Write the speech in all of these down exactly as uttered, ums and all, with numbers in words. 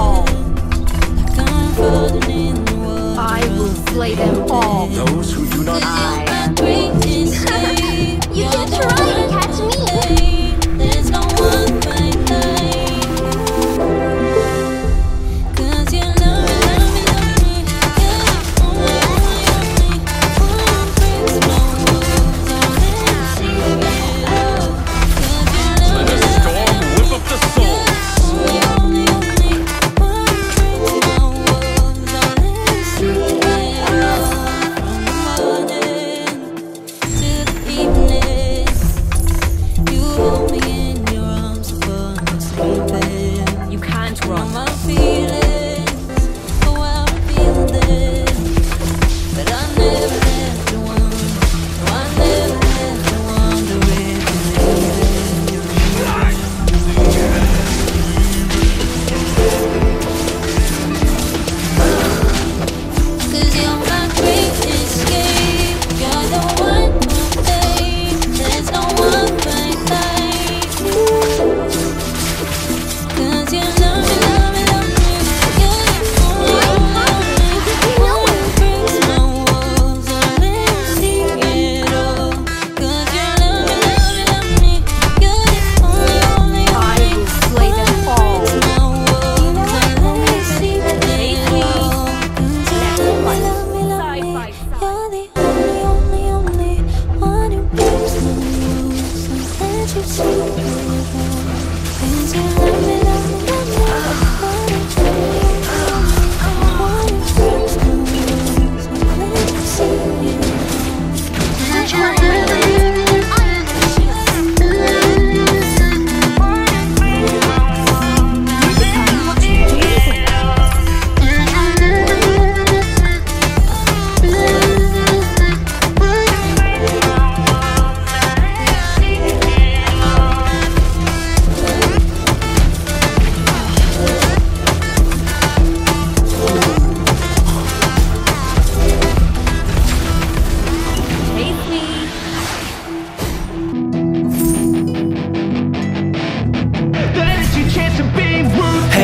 all. I will slay them all. Those who do not I. You can try and catch me. There's no one by night. 'Cause you love me, love me, love me. Yeah, only, only, only. Who brings moons on this evening? 'Cause you love me, love me. Let a storm whip up the soul. Yeah, only, only, only. Who brings moons on this evening? From the morning to the evening.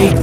Hey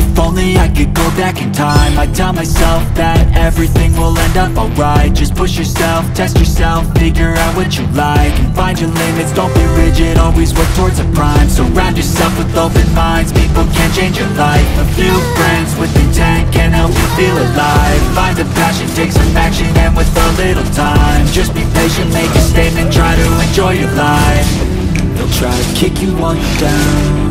If only I could go back in time, I'd tell myself that everything will end up alright. Just push yourself, test yourself, figure out what you like, and find your limits, don't be rigid, always work towards a prime. Surround yourself with open minds, people can change your life. A few friends with intent can help you feel alive. Find the passion, take some action, and with a little time, just be patient, make a statement, try to enjoy your life. They'll try to kick you while you're down.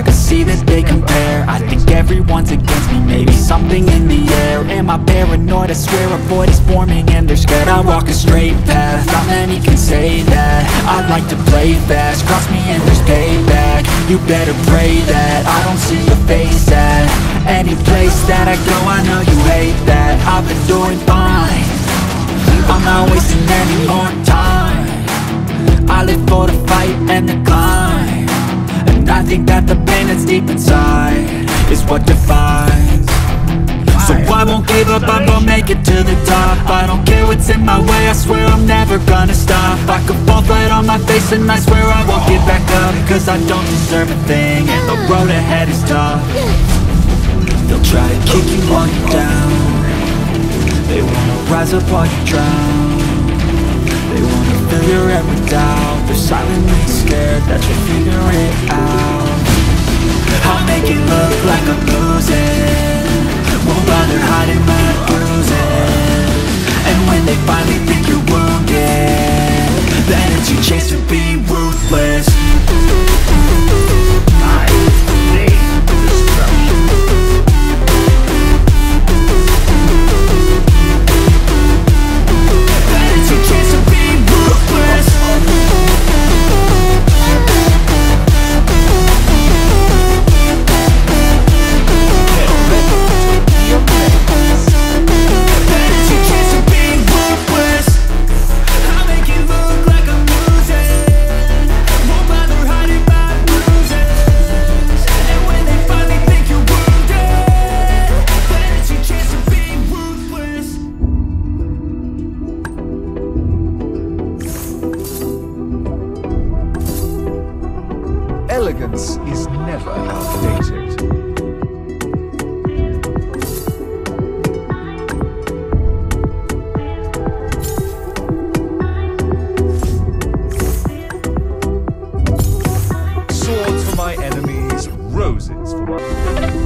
I can see that they compare. I think everyone's against me. Maybe something in the air. Am I paranoid? I swear a void is forming and they're scared. I walk a straight path, not many can say that. I like to play fast, cross me and there's payback. You better pray that I don't see your face at any place that I go. I know you hate that. I've been doing fine, I'm not wasting any more time. I live for the fight and the climb. I think that the pain that's deep inside is what defines. So I won't give up, I won't make it to the top. I don't care what's in my way, I swear I'm never gonna stop. I could fall flat on my face and I swear I won't get back up. Cause I don't deserve a thing and the road ahead is tough. They'll try to kick you while you're down. They wanna rise up while you drown. They wanna fill your head with doubt. They're silently scared that you'll figure it out. I'll make it look like I'm losing. Won't bother hiding my bruises. And when they finally think you're wounded, then it's your chance to be ruthless. I hate destruction. Then it's your chance to be ruthless. Elegance is never outdated. Swords for my enemies, roses for my enemies.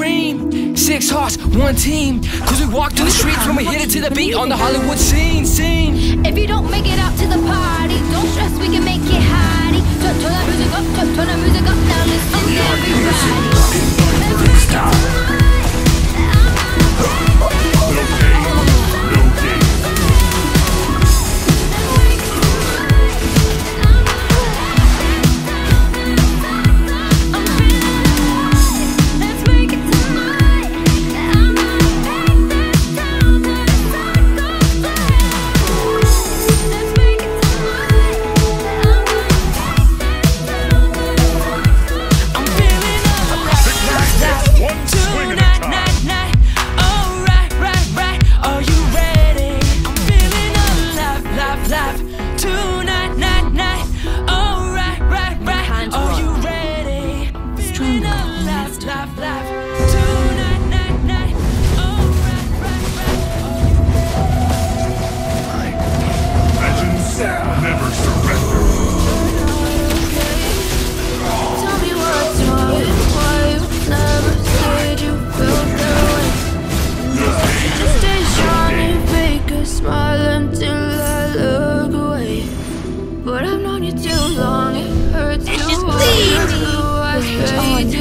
dream. Six hearts, one team. Cause we walk through the streets when we hit it to the beat on the Hollywood scene, scene. If you don't make it out to the party, don't stress, we can make it hotty. Turn that music up, turn that music up, now listen to everybody.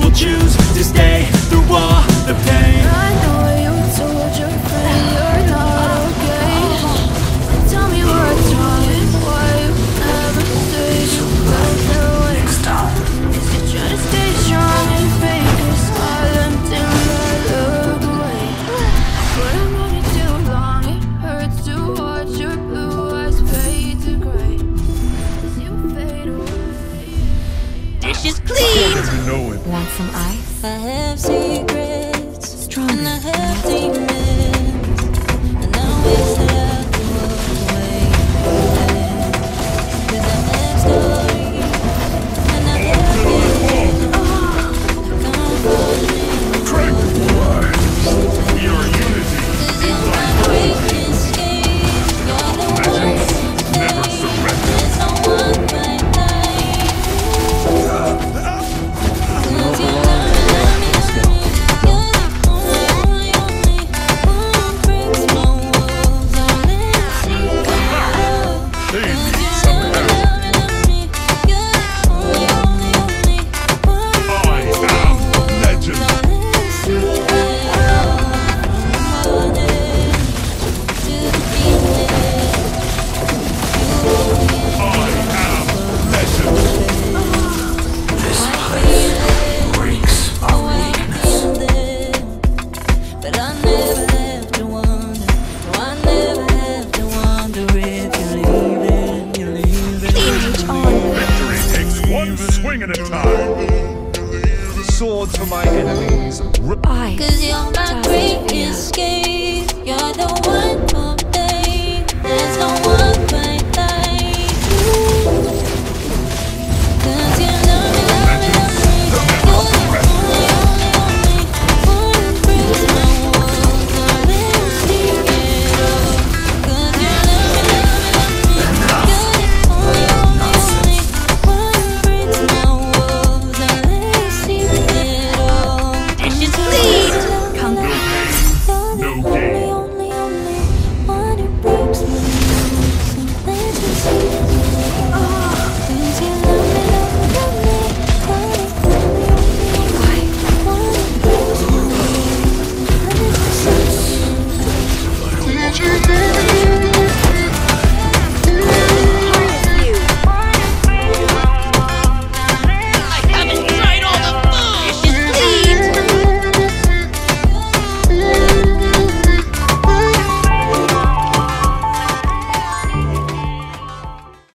will choose to stay through all the pain. I know you told your friend you're not okay. Tell me what's wrong and why you never stayed. You felt that way. Cause you try to stay strong and fake a smile until I look away. But I'm running too long, it hurts to watch your blue eyes fade to grey. As you fade away. Dishes clean! Want some ice? I have secrets. Strong. And I have demons. And I'll waste that away. Cause I have stories. And I have gifts. Oh, confidence. Your unity. Cause it's my weakest scheme. You're the one thing. There's no one thing. Sword for my enemies. I.